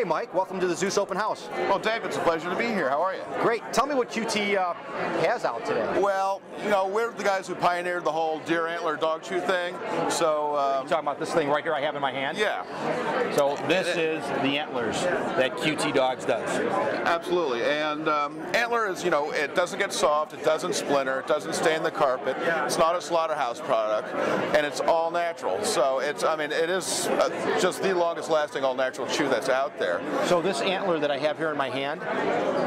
Hey, Mike, welcome to the Zeus Open House. Well, Dave, it's a pleasure to be here. How are you? Great. Tell me what QT has out today. Well, you know, we're the guys who pioneered the whole deer antler dog chew thing. So you're talking about this thing right here I have in my hand? Yeah. So this is the antlers that QT Dogs does. Absolutely. And antler is, you know, it doesn't get soft, it doesn't splinter, it doesn't stain the carpet. It's not a slaughterhouse product, and it's all natural. So it's, I mean, it is just the longest lasting all natural chew that's out there. So this antler that I have here in my hand,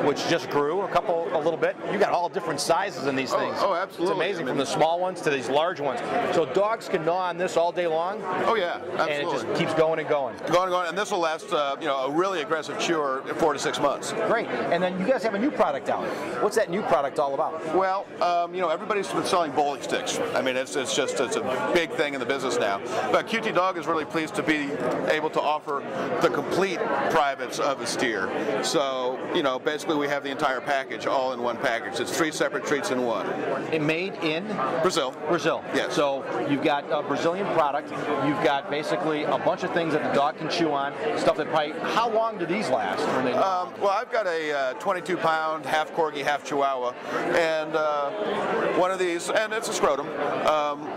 which just grew a little bit, you got all different sizes in these things. Oh, absolutely. It's amazing, from the small ones to these large ones. So dogs can gnaw on this all day long. Oh yeah, absolutely. And it just keeps going and going. Going and going, and this will last, you know, a really aggressive chewer 4 to 6 months. Great. And then you guys have a new product out. What's that new product all about? Well, you know, everybody's been selling bowling sticks. I mean, it's a big thing in the business now. But QT Dog is really pleased to be able to offer the complete privates of a steer. So, you know, basically we have the entire package all in one package. It's 3 separate treats in one. And made in? Brazil. Brazil. Yes. So you've got a Brazilian product. You've got basically a bunch of things that the dog can chew on, stuff that probably, how long do these last? When they well, I've got a 22-pound half corgi, half chihuahua, and one of these, and it's a scrotum,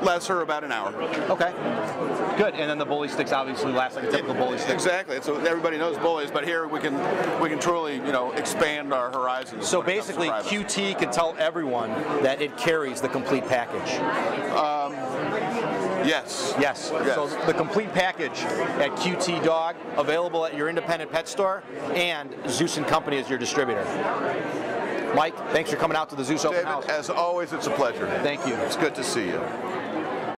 lasts her about an hour. Okay, good. And then the bully sticks obviously last like a typical bully stick. Exactly. So everybody knows bullies, but here we can truly, you know, expand our horizons. So basically, QT can tell everyone that it carries the complete package. Yes. Yes. Yes. So the complete package at QT Dog, available at your independent pet store, and Zeus and Company is your distributor. Mike, thanks for coming out to the Zeus Open House. David, as always, it's a pleasure. Thank you. It's good to see you.